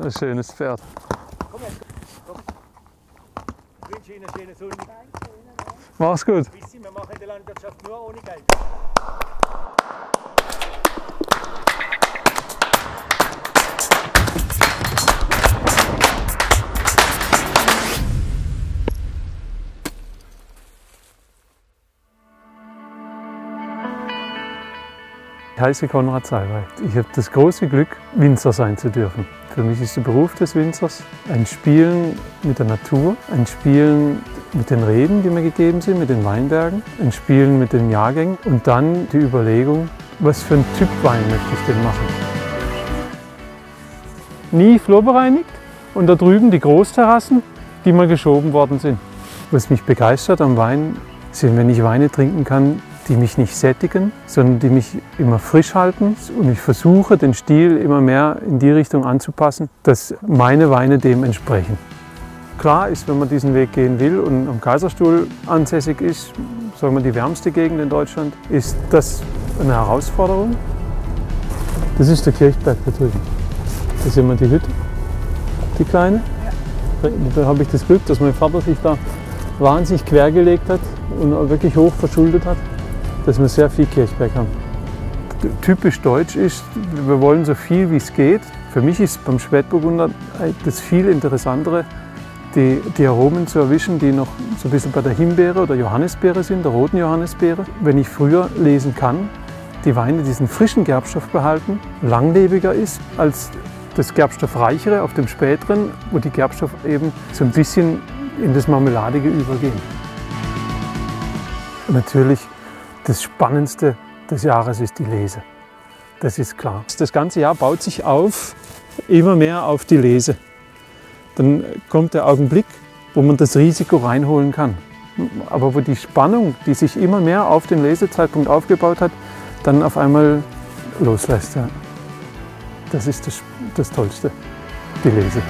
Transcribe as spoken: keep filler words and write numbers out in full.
Ein schönes Pferd. Komm her, komm. Ich wünsche Ihnen einen schönen Sonntag. Mach's gut. Wissen, wir machen in der Landwirtschaft nur ohne Geld. Ich heiße Konrad Salwey. Ich habe das große Glück, Winzer sein zu dürfen. Für mich ist der Beruf des Winzers ein Spielen mit der Natur, ein Spielen mit den Reben, die mir gegeben sind, mit den Weinbergen, ein Spielen mit den Jahrgängen und dann die Überlegung, was für einen Typ Wein möchte ich denn machen. Nie flurbereinigt und da drüben die Großterrassen, die mal geschoben worden sind. Was mich begeistert am Wein sind, wenn ich Weine trinken kann, die mich nicht sättigen, sondern die mich immer frisch halten. Und ich versuche, den Stil immer mehr in die Richtung anzupassen, dass meine Weine dem entsprechen. Klar ist, wenn man diesen Weg gehen will und am Kaiserstuhl ansässig ist, sagen wir die wärmste Gegend in Deutschland, ist das eine Herausforderung. Das ist der Kirchberg da drüben. Da sehen wir die Hütte, die kleine. Da habe ich das Glück, dass mein Vater sich da wahnsinnig quergelegt hat und wirklich hoch verschuldet hat, dass wir sehr viel Kirchberg haben. Typisch deutsch ist, wir wollen so viel wie es geht. Für mich ist beim Spätburgunder das viel Interessantere, die, die Aromen zu erwischen, die noch so ein bisschen bei der Himbeere oder Johannisbeere sind, der roten Johannisbeere. Wenn ich früher lesen kann, die Weine diesen frischen Gerbstoff behalten, langlebiger ist als das Gerbstoffreichere auf dem späteren, wo die Gerbstoff eben so ein bisschen in das Marmeladige übergehen. Natürlich das Spannendste des Jahres ist die Lese. Das ist klar. Das ganze Jahr baut sich auf, immer mehr auf die Lese. Dann kommt der Augenblick, wo man das Risiko reinholen kann. Aber wo die Spannung, die sich immer mehr auf den Lesezeitpunkt aufgebaut hat, dann auf einmal loslässt. Das ist das, das Tollste, die Lese.